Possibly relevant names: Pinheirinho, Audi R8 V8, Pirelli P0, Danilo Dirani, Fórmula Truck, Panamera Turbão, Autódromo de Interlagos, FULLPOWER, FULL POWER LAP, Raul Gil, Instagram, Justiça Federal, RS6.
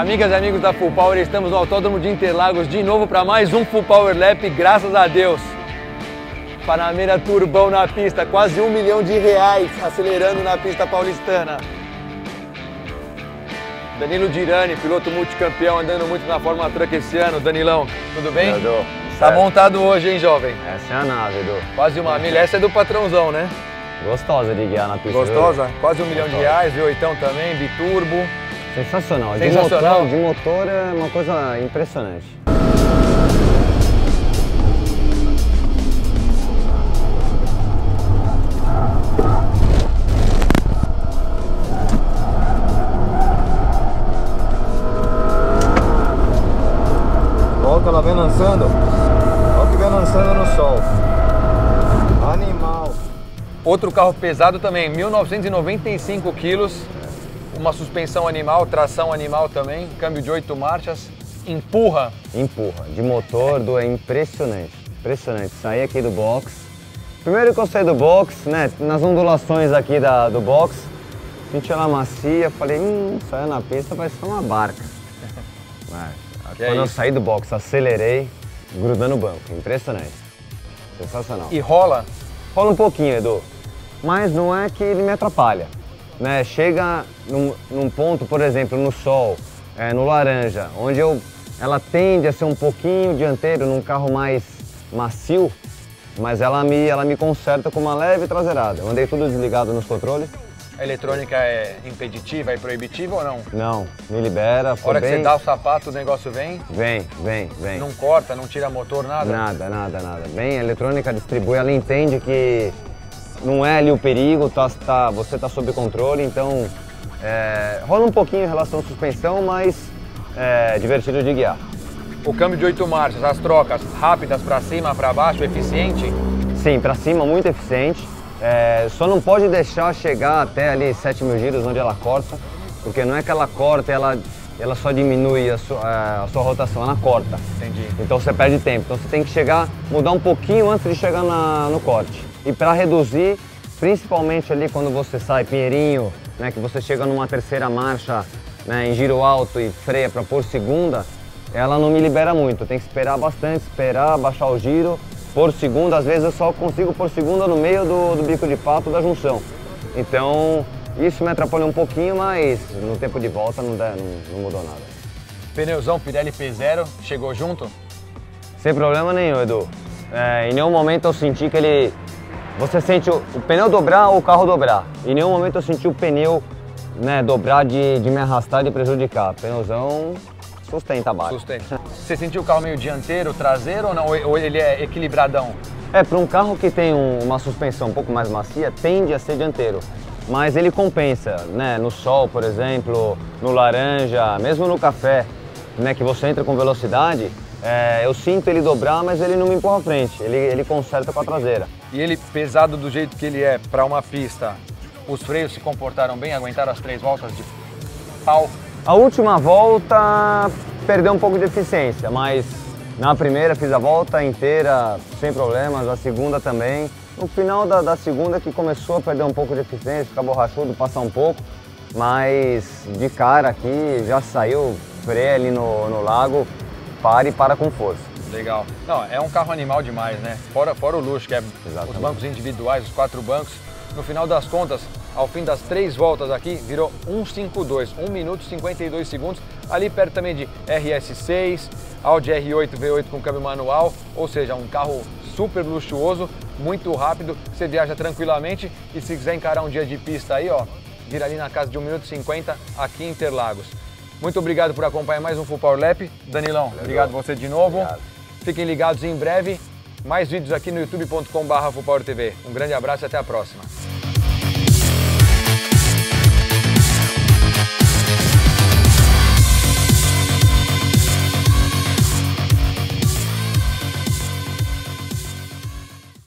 Amigas e amigos da Full Power, estamos no Autódromo de Interlagos de novo para mais um Full Power Lap, graças a Deus. Panamera Turbão na pista, quase R$1 milhão acelerando na pista paulistana. Danilo Dirani, piloto multicampeão, andando muito na Fórmula Truck esse ano. Danilão, tudo bem? Tudo. Tá montado hoje, hein, jovem? Essa é a nave, Edu. Quase uma milha, essa é do patrãozão, né? Gostosa de guiar na pista. Gostosa? Viu? Quase R$1 milhão, V8 também, biturbo. Sensacional. Sensacional. De motor é uma coisa impressionante. Volta, ela vem lançando. Olha que vem lançando no sol. Animal. Outro carro pesado também, 1.995 quilos. Uma suspensão animal, tração animal também, câmbio de 8 marchas, empurra. Empurra, de motor, é impressionante, impressionante. Saí aqui do box, primeiro que eu saí do box, né, nas ondulações aqui do box, senti ela macia, falei, saiu na pista, vai ser uma barca. Quando eu saí do box, acelerei, grudando o banco, impressionante, sensacional. E rola? Rola um pouquinho, Edu, mas não é que ele me atrapalha. Né, chega num ponto, por exemplo, no sol, no laranja, onde ela tende a ser um pouquinho dianteiro num carro mais macio, mas ela me conserta com uma leve traseirada. Eu andei tudo desligado nos controles. A eletrônica é impeditiva, é proibitiva ou não? Não, me libera. A hora que você dá o sapato, o negócio vem? Vem. Não corta, não tira motor, nada? Nada. Bem, a eletrônica distribui, ela entende que não é ali o perigo, você está sob controle, então rola um pouquinho em relação à suspensão, mas é divertido de guiar. O câmbio de 8 marchas, as trocas rápidas para cima, para baixo, eficiente? Sim, para cima muito eficiente, só não pode deixar chegar até ali 7 mil giros onde ela corta, porque não é que ela corta, ela só diminui a sua rotação, ela corta. Entendi. Então você perde tempo, então você tem que mudar um pouquinho antes de chegar no corte. E para reduzir, principalmente ali quando você sai Pinheirinho, né, que você chega numa terceira marcha, né, em giro alto e freia para pôr segunda, ela não me libera muito, tem que esperar bastante, baixar o giro, pôr segunda, às vezes eu só consigo pôr segunda no meio do bico de pato da junção. Então isso me atrapalha um pouquinho, mas no tempo de volta não mudou nada. Pneuzão Pirelli P0, chegou junto? Sem problema nenhum, Edu. Em nenhum momento eu senti que ele... Você sente o pneu dobrar ou o carro dobrar. Em nenhum momento eu senti o pneu, né, dobrar de me arrastar, de prejudicar. O pneuzão sustenta a barra. Sustenta. Você sentiu o carro meio dianteiro, traseiro ou não? Ou ele é equilibradão? Para um carro que tem uma suspensão um pouco mais macia, tende a ser dianteiro. Mas ele compensa, né, no sol, por exemplo, no laranja, mesmo no café, né, que você entra com velocidade. Eu sinto ele dobrar, mas ele não me empurra à frente, ele conserta com a traseira. E ele, pesado do jeito que ele é para uma pista, os freios se comportaram bem? Aguentaram as 3 voltas de pau? A última volta perdeu um pouco de eficiência, mas na primeira fiz a volta inteira sem problemas, a segunda também. No final da segunda que começou a perder um pouco de eficiência, ficar borrachudo, passar um pouco, mas de cara aqui já saiu freio ali no lago. Para com força. Legal. Não, é um carro animal demais, né? Fora o luxo, que é os bancos individuais, os 4 bancos. No final das contas, ao fim das 3 voltas aqui, virou 1:52, 1 minuto e 52 segundos. Ali perto também de RS6, Audi R8 V8 com câmbio manual, ou seja, um carro super luxuoso, muito rápido, você viaja tranquilamente e se quiser encarar um dia de pista aí, ó, vira ali na casa de 1 minuto e 50 aqui em Interlagos. Muito obrigado por acompanhar mais um Full Power Lap. Danilão, obrigado você de novo. Obrigado. Fiquem ligados em breve. Mais vídeos aqui no youtube.com/fullpowertv. Um grande abraço e até a próxima.